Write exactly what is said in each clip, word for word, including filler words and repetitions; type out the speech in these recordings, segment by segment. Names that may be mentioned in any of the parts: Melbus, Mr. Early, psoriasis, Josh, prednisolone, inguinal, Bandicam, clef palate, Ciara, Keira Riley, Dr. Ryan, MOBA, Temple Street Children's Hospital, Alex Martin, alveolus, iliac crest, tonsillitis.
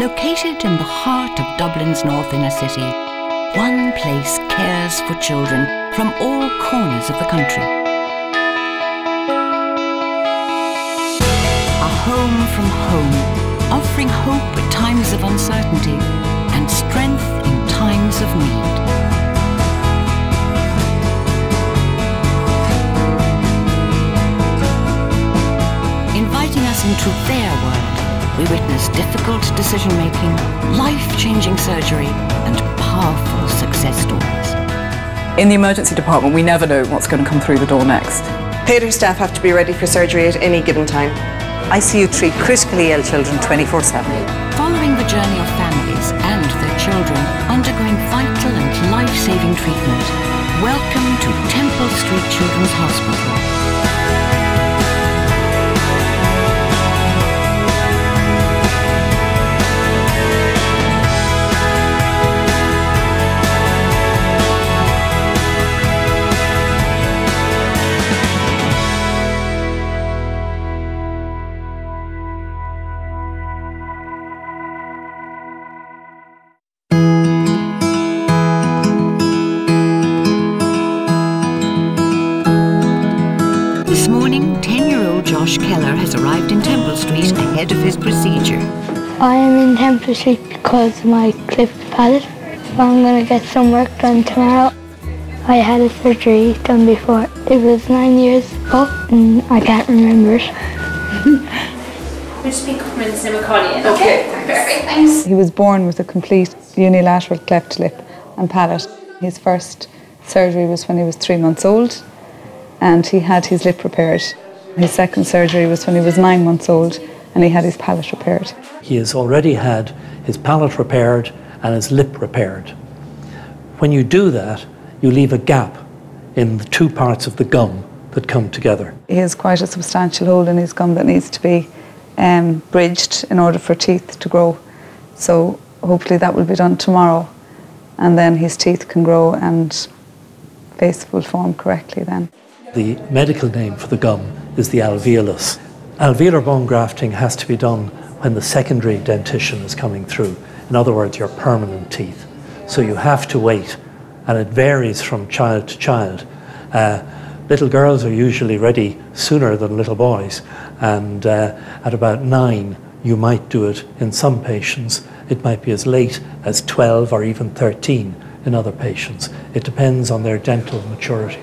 Located in the heart of Dublin's north inner city, one place cares for children from all corners of the country. A home from home, offering hope at times of uncertainty and strength in times of need. Inviting us into their world, we witness difficult decision-making, life-changing surgery, and powerful success stories. In the emergency department, we never know what's going to come through the door next. Paediatric staff have to be ready for surgery at any given time. I C U treat critically ill children twenty-four seven. Following the journey of families and their children undergoing vital and life-saving treatment, welcome to Temple Street Children's Hospital. I am in Temple Street because of my clipped palate. I'm going to get some work done tomorrow. I had a surgery done before. It was nine years up and I can't remember it. We'll just pick up Miz McCauley. Okay, perfect, thanks. He was born with a complete unilateral cleft lip and palate. His first surgery was when he was three months old and he had his lip repaired. His second surgery was when he was nine months old and he had his palate repaired. He has already had his palate repaired and his lip repaired. When you do that, you leave a gap in the two parts of the gum that come together. He has quite a substantial hole in his gum that needs to be um, bridged in order for teeth to grow. So hopefully that will be done tomorrow and then his teeth can grow and face will form correctly then. The medical name for the gum is the alveolus. Alveolar bone grafting has to be done when the secondary dentition is coming through. In other words, your permanent teeth. So you have to wait, and it varies from child to child. Uh, little girls are usually ready sooner than little boys, and uh, at about nine, you might do it in some patients. It might be as late as twelve or even thirteen in other patients. It depends on their dental maturity.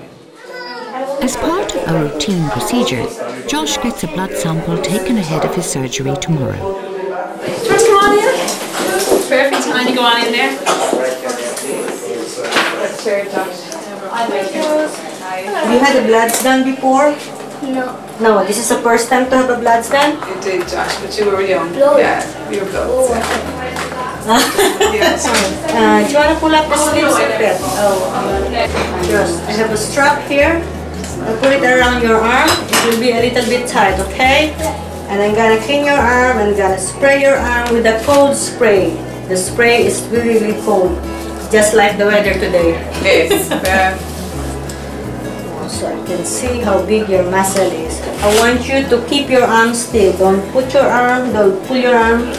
As part of a routine procedure, Josh gets a blood sample taken ahead of his surgery tomorrow. Josh, come on in. Perfect time to go on in there. Sure, Josh. Have you had a blood done before? No. No, this is the first time to have a blood done? You did, Josh, but you were young. Blood. Yeah, you were blood. Oh. uh, do you want to pull up the sleeves? Oh, Josh, I have a strap here. I'll put it around your arm. It will be a little bit tight, okay? And I'm gonna clean your arm and gonna spray your arm with a cold spray. The spray is really, really cold, just like the weather today. Yes. So I can see how big your muscle is. I want you to keep your arm still. Don't put your arm. Don't pull your arm.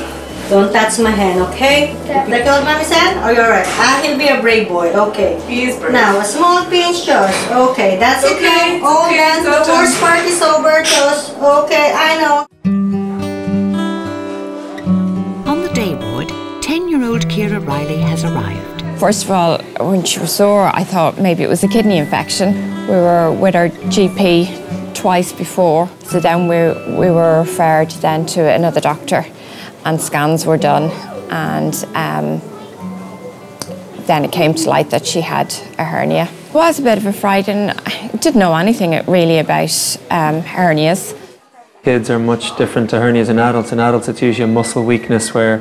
Don't touch my hand, okay? Yeah. Like old mommy's hand? Oh, you're right. Ah, he'll be a brave boy, okay. He is brave. Now, a small pinch, Josh. Okay, that's it. Okay. All okay. Done. The worst part is over, Josh. Okay, I know. On the day board, ten-year-old Keira Riley has arrived. First of all, when she was sore, I thought maybe it was a kidney infection. We were with our G P twice before, so then we, we were referred then to another doctor. And scans were done, and um, then it came to light that she had a hernia. It was a bit of a fright, and I didn't know anything really about um, hernias. Kids are much different to hernias than adults. In adults, it's usually a muscle weakness where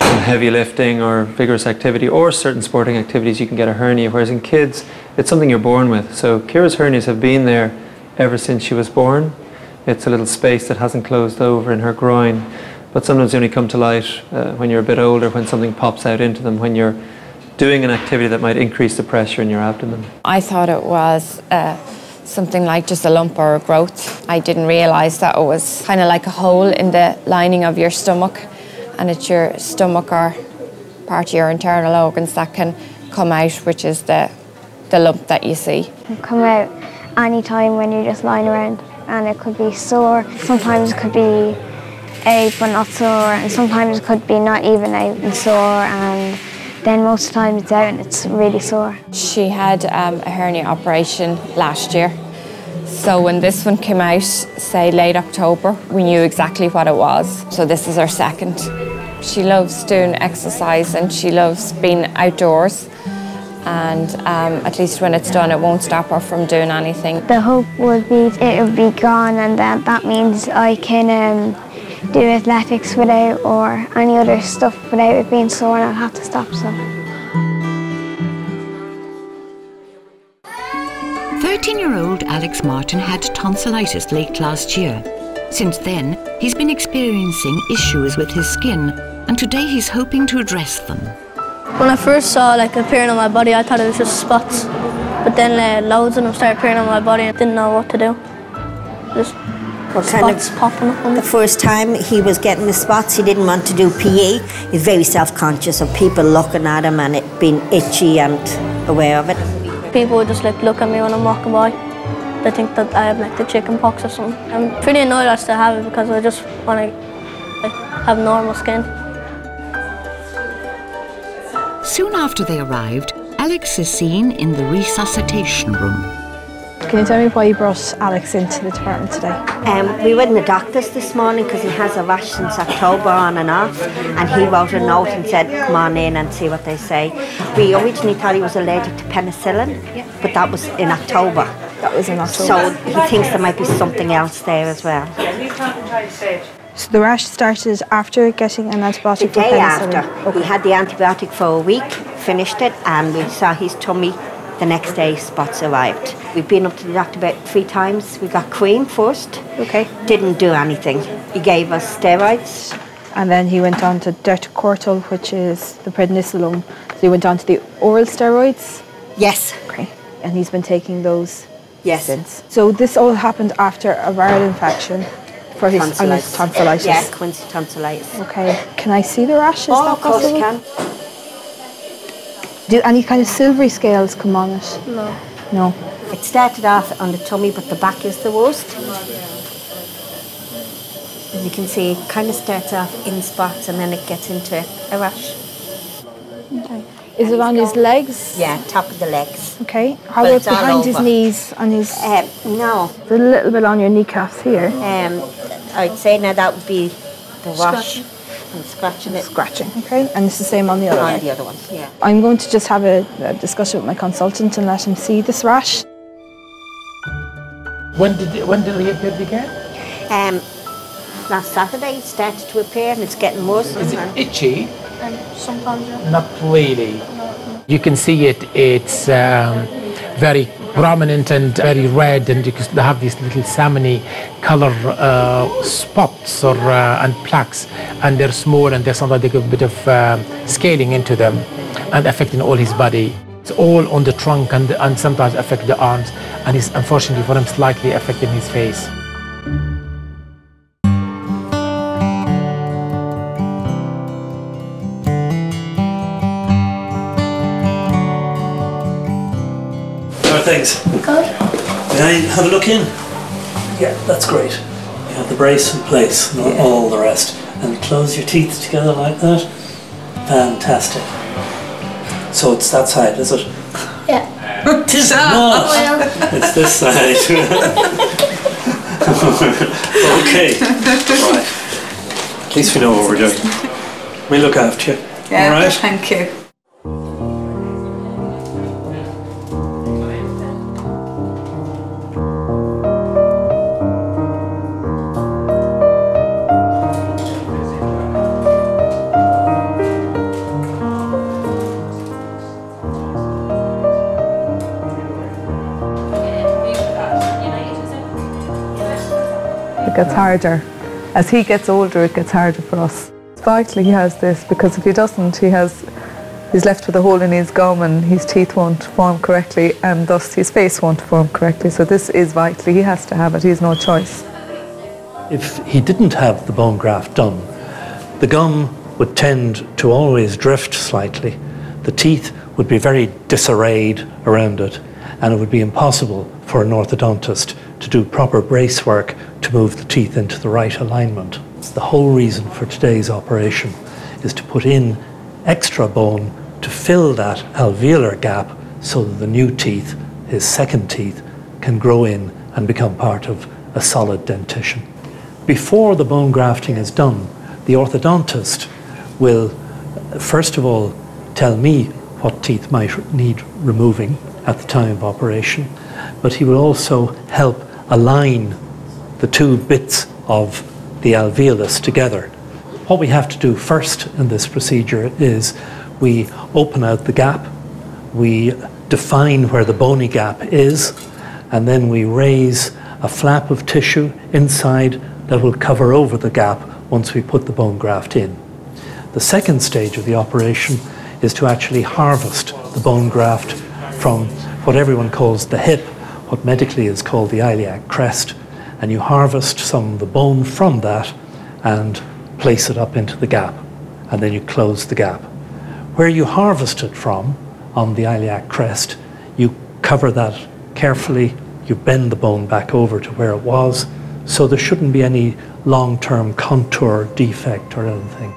heavy lifting or vigorous activity or certain sporting activities you can get a hernia, whereas in kids, it's something you're born with. So Keira's hernias have been there ever since she was born. It's a little space that hasn't closed over in her groin. But sometimes they only come to light uh, when you're a bit older, when something pops out into them, when you're doing an activity that might increase the pressure in your abdomen. I thought it was uh, something like just a lump or a growth. I didn't realise that it was kind of like a hole in the lining of your stomach, and it's your stomach or part of your internal organs that can come out, which is the, the lump that you see. It can come out any time when you're just lying around, and it could be sore. Sometimes it could be out but not sore, and sometimes it could be not even out and sore, and then most of the time it's out and it's really sore. She had um, a hernia operation last year. So when this one came out, say late October, we knew exactly what it was. So this is her second. She loves doing exercise and she loves being outdoors. And um, at least when it's done, it won't stop her from doing anything. The hope would be it would be gone, and that, that means I can um, do athletics without or any other stuff without it being sore, and I'll have to stop some. thirteen-year-old Alex Martin had tonsillitis late last year. Since then, he's been experiencing issues with his skin, and today he's hoping to address them. When I first saw like appearing on my body, I thought it was just spots, but then uh, loads of them started appearing on my body and I didn't know what to do. Just what spots kind of, popping up on me. The first time he was getting the spots, he didn't want to do P E. He's very self-conscious of people looking at him and it being itchy and aware of it. People would just like look at me when I'm walking by. They think that I have like the chicken pox or something. I'm pretty annoyed I still have it because I just want to like, have normal skin. Soon after they arrived, Alex is seen in the resuscitation room. Can you tell me why you brought Alex into the department today? Um, we were in the doctor's this morning because he has a rash since October on and off, and he wrote a note and said come on in and see what they say. We originally thought he was allergic to penicillin, but that was in October. That was in October. So he thinks there might be something else there as well. So the rash started after getting an antibiotic? The day after. Okay. We had the antibiotic for a week, finished it, and we saw his tummy. The next day, spots arrived. We've been up to the doctor about three times. We got cream first. Okay. Didn't do anything. He gave us steroids. And then he went on to decortical, which is the prednisolone. So he went on to the oral steroids? Yes. Okay. And he's been taking those yes. since? So this all happened after a viral infection for his tonsillitis? tonsillitis. Yes, Quincy tonsillitis. Okay. Can I see the rash? Is oh, that of course possible? You can. Do any kind of silvery scales come on it? No. No. It started off on the tummy, but the back is the worst. As you can see, it kind of starts off in spots and then it gets into a rash. Okay. Is it on his legs? Yeah, top of the legs. Okay. How about behind his knees and his... Um, no. It's a little bit on your kneecaps here. Um, I'd say now that would be the rash. And scratching it. Scratching, okay. And it's the same on the other one? On the other one, yeah. I'm going to just have a, a discussion with my consultant and let him see this rash. When did it, when did it appear again? Um, last Saturday it started to appear and it's getting worse. Is it itchy? Um, sometimes, yeah. Not really. No, no. You can see it, it's um, very prominent and very red, and you have these little salmony color uh, spots or uh, and plaques, and they're small and there's sometimes they give a bit of uh, scaling into them and affecting all his body. It's all on the trunk and, and sometimes affect the arms, and it's unfortunately for him slightly affecting his face. Thanks. Good. May I have a look in? Yeah, that's great. You have the brace in place, not yeah. all the rest. And close your teeth together like that. Fantastic. So it's that side, is it? Yeah. It's not. Oh, well. It's this side. Okay. Right. At least we know what we're doing. We look after you. Yeah, all right? Thank you. Gets harder. As he gets older, it gets harder for us. It's vital he has this, because if he doesn't, he has, he's left with a hole in his gum and his teeth won't form correctly, and thus his face won't form correctly. So this is vital. He has to have it. He has no choice. If he didn't have the bone graft done, the gum would tend to always drift slightly. The teeth would be very disarrayed around it, and it would be impossible for an orthodontist to do proper brace work to move the teeth into the right alignment. The whole reason for today's operation is to put in extra bone to fill that alveolar gap so that the new teeth, his second teeth, can grow in and become part of a solid dentition. Before the bone grafting is done, the orthodontist will first of all tell me what teeth might need removing at the time of operation, but he will also help align the two bits of the alveolus together. What we have to do first in this procedure is we open out the gap, we define where the bony gap is, and then we raise a flap of tissue inside that will cover over the gap once we put the bone graft in. The second stage of the operation is to actually harvest the bone graft from what everyone calls the hip, what medically is called the iliac crest, and you harvest some of the bone from that and place it up into the gap, and then you close the gap. Where you harvest it from, on the iliac crest, you cover that carefully, you bend the bone back over to where it was, so there shouldn't be any long-term contour defect or anything.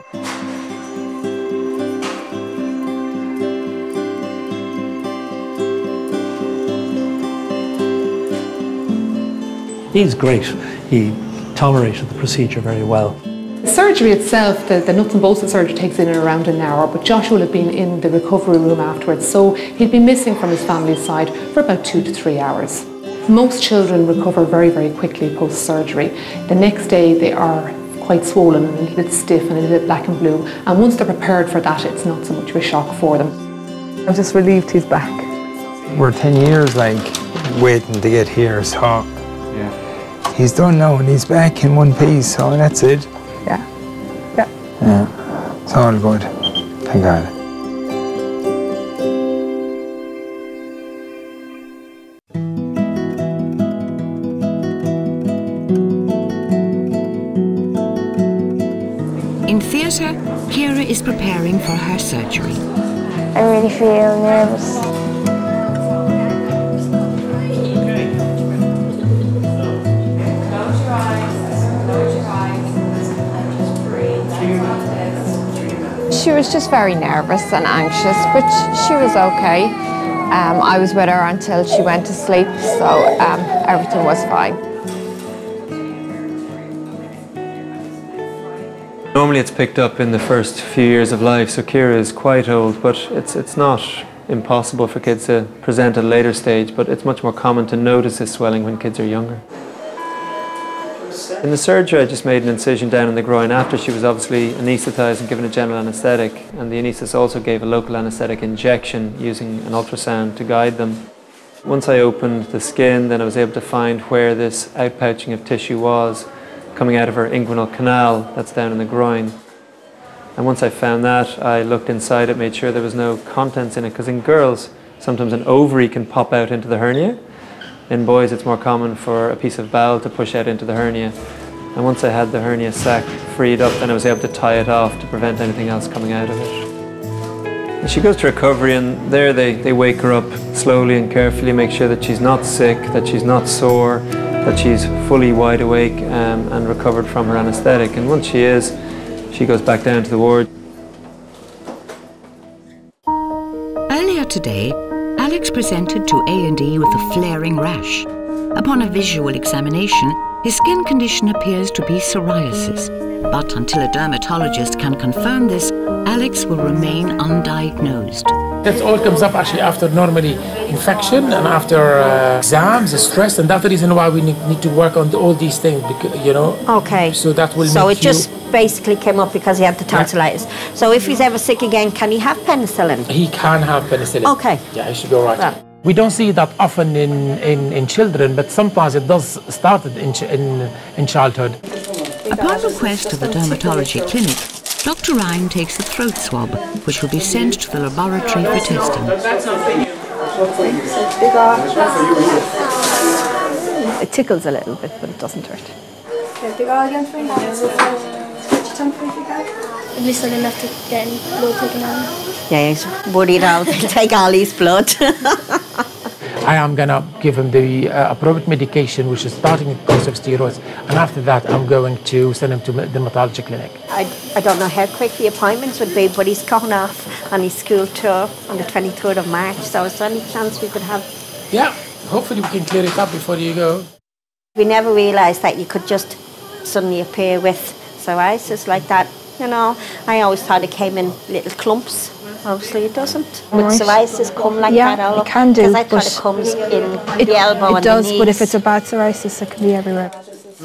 He's great. He tolerated the procedure very well. Surgery itself, the, the nuts and bolts of surgery takes in and around an hour, but Josh would have been in the recovery room afterwards, so he'd been missing from his family's side for about two to three hours. Most children recover very, very quickly post-surgery. The next day they are quite swollen and a little bit stiff and a little bit black and blue, and once they're prepared for that, it's not so much of a shock for them. I'm just relieved he's back. We're ten years like waiting to get here, so yeah. He's done now and he's back in one piece, so that's it. Yeah, yeah. Yeah, it's all good, thank God. In theatre, Ciara is preparing for her surgery. I really feel nervous. She was just very nervous and anxious, but she was okay. Um, I was with her until she went to sleep, so um, everything was fine. Normally it's picked up in the first few years of life, so Ciara is quite old, but it's, it's not impossible for kids to present at a later stage, but it's much more common to notice this swelling when kids are younger. In the surgery, I just made an incision down in the groin after she was obviously anaesthetised and given a general anaesthetic, and the anaesthetist also gave a local anaesthetic injection using an ultrasound to guide them. Once I opened the skin, then I was able to find where this outpouching of tissue was coming out of her inguinal canal that's down in the groin. And once I found that, I looked inside it, made sure there was no contents in it, because in girls, sometimes an ovary can pop out into the hernia. In boys, it's more common for a piece of bowel to push out into the hernia. And once I had the hernia sac freed up, then I was able to tie it off to prevent anything else coming out of it. She goes to recovery, and there they, they wake her up slowly and carefully, make sure that she's not sick, that she's not sore, that she's fully wide awake um, and recovered from her anaesthetic. And once she is, she goes back down to the ward. Earlier today, Alex presented to A and E with a flaring rash. Upon a visual examination, his skin condition appears to be psoriasis. But until a dermatologist can confirm this, Alex will remain undiagnosed. That all comes up actually after normally infection and after uh, exams, stress, and that's the reason why we need to work on all these things, because, you know. Okay. So that will. So make it you just basically came up because he had the tonsillitis. Yeah. So if he's ever sick again, can he have penicillin? He can have penicillin. Okay. Yeah, he should be all right. Well. We don't see that often in, in, in children, but sometimes it does start in, in, in childhood. Upon request to the dermatology clinic, Doctor Ryan takes a throat swab, which will be sent to the laboratory for testing. It tickles a little bit, but it doesn't hurt. something like that? At least not enough to get any blood taken out. Yeah, he's worried I'll take all his blood. I am going to give him the uh, appropriate medication, which is starting with a course of steroids, and after that I'm going to send him to the dermatology clinic. I, I don't know how quick the appointments would be, but he's gone off on his school tour on the twenty-third of March, so is there any chance we could have... Yeah, hopefully we can clear it up before you go. We never realised that you could just suddenly appear with psoriasis like that, you know. I always thought it came in little clumps. Obviously it doesn't. Would right. psoriasis come like yeah, that all up? It can do. Because I thought it comes in it, the elbow it and does, the knees. It does, but if it's a bad psoriasis, it can be everywhere.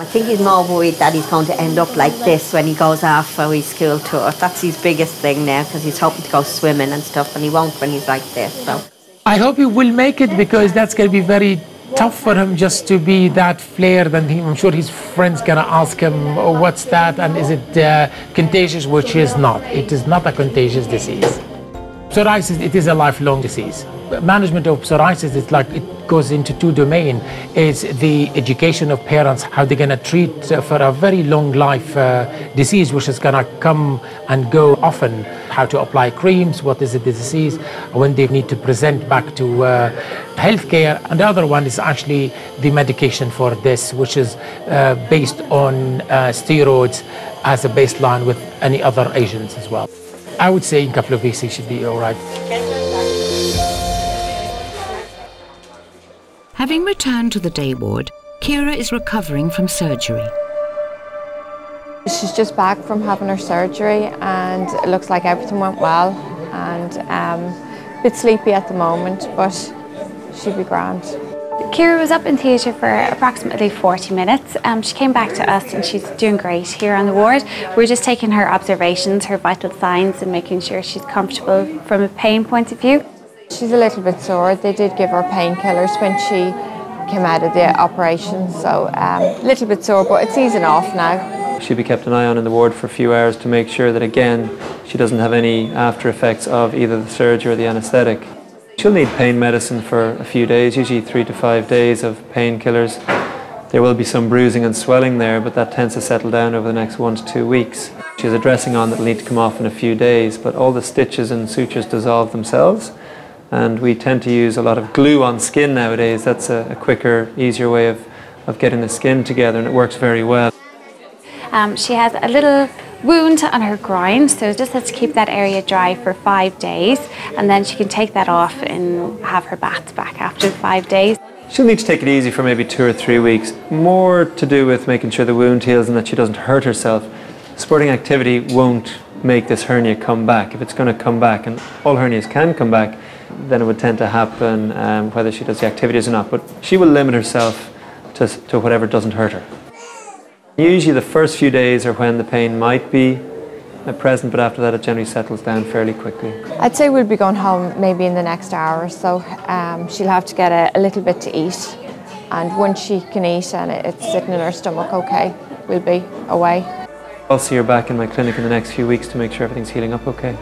I think he's more worried that he's going to end up like this when he goes off for his school tour. That's his biggest thing now, because he's hoping to go swimming and stuff, and he won't when he's like this. So. I hope he will make it, because that's going to be very tough for him just to be that flared, and he, I'm sure his friends gonna ask him, oh, what's that, and is it uh, contagious, which is not. It is not a contagious disease. Psoriasis, it is a lifelong disease. Management of psoriasis, it's like it goes into two domains. It's the education of parents, how they're going to treat for a very long life uh, disease, which is going to come and go often. How to apply creams, what is the disease, when they need to present back to uh, healthcare. And the other one is actually the medication for this, which is uh, based on uh, steroids as a baseline with any other agents as well. I would say in a couple of weeks he should be all right. Having returned to the day ward, Keira is recovering from surgery. She's just back from having her surgery, and it looks like everything went well, and um, a bit sleepy at the moment, but she'll be grand. Keira was up in theatre for approximately forty minutes. Um, she came back to us and she's doing great here on the ward. We're just taking her observations, her vital signs, and making sure she's comfortable from a pain point of view. She's a little bit sore. They did give her painkillers when she came out of the operation, so um, a little bit sore, but it's easing off now. She'll be kept an eye on in the ward for a few hours to make sure that, again, she doesn't have any after effects of either the surgery or the anaesthetic. She'll need pain medicine for a few days, usually three to five days of painkillers. There will be some bruising and swelling there, but that tends to settle down over the next one to two weeks. She has a dressing on that will need to come off in a few days, but all the stitches and sutures dissolve themselves, and we tend to use a lot of glue on skin nowadays. That's a, a quicker, easier way of, of getting the skin together, and it works very well. Um, she has a little wound on her groin, so just has to keep that area dry for five days, and then she can take that off and have her baths back after five days. She'll need to take it easy for maybe two or three weeks, more to do with making sure the wound heals and that she doesn't hurt herself. Sporting activity won't make this hernia come back. If it's going to come back, and all hernias can come back, then it would tend to happen um, whether she does the activities or not, but she will limit herself to, to whatever doesn't hurt her. Usually the first few days are when the pain might be present, but after that it generally settles down fairly quickly. I'd say we'll be going home maybe in the next hour or so. Um, she'll have to get a, a little bit to eat, and once she can eat and it's sitting in her stomach okay, we'll be away. I'll see her back in my clinic in the next few weeks to make sure everything's healing up okay.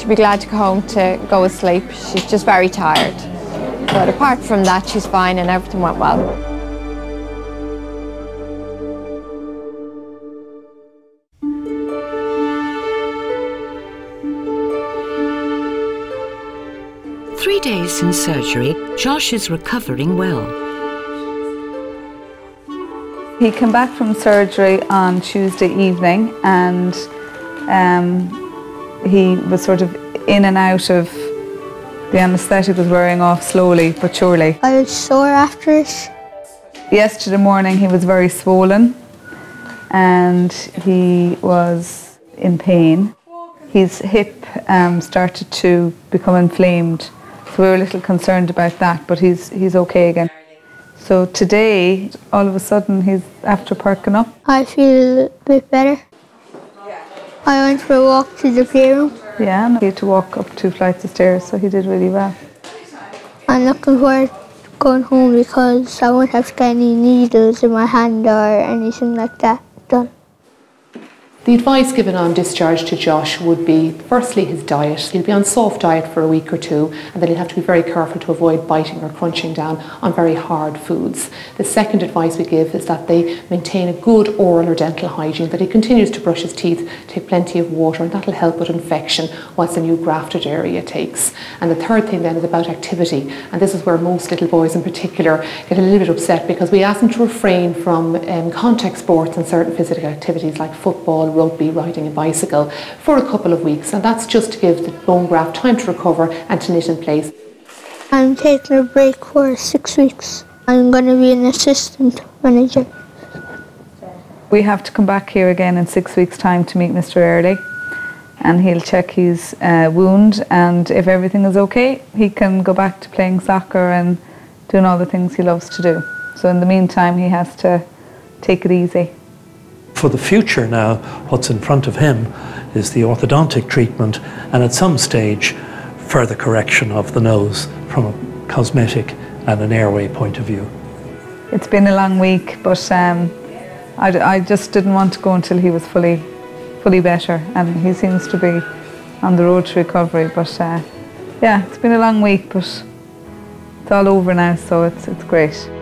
She'll be glad to go home to go asleep. She's just very tired. But apart from that, she's fine and everything went well. Three days since surgery, Josh is recovering well. He came back from surgery on Tuesday evening, and um, he was sort of in and out of the anaesthetic, was wearing off slowly but surely. I was sore after it. Yesterday morning he was very swollen and he was in pain. His hip um, started to become inflamed. So we were a little concerned about that, but he's he's okay again. So today, all of a sudden, he's after perking up. I feel a bit better. I went for a walk to the playroom. Yeah, and he had to walk up two flights of stairs, so he did really well. I'm looking forward to going home because I won't have to get any needles in my hand or anything like that done. The advice given on discharge to Josh would be, firstly, his diet. He'll be on soft diet for a week or two, and then he'll have to be very careful to avoid biting or crunching down on very hard foods. The second advice we give is that they maintain a good oral or dental hygiene, that he continues to brush his teeth, take plenty of water, and that'll help with infection whilst the new grafted area takes. And the third thing then is about activity, and this is where most little boys in particular get a little bit upset, because we ask them to refrain from um, contact sports and certain physical activities like football, rugby, riding a bicycle for a couple of weeks, and that's just to give the bone graft time to recover and to knit in place. I'm taking a break for six weeks. I'm going to be an assistant manager. We have to come back here again in six weeks' time to meet Mister Early, and he'll check his uh, wound, and if everything is okay, he can go back to playing soccer and doing all the things he loves to do. So in the meantime, he has to take it easy. For the future now, what's in front of him is the orthodontic treatment, and at some stage further correction of the nose from a cosmetic and an airway point of view. It's been a long week, but um, I, I just didn't want to go until he was fully, fully better, and he seems to be on the road to recovery. But uh, yeah, it's been a long week, but it's all over now, so it's, it's great.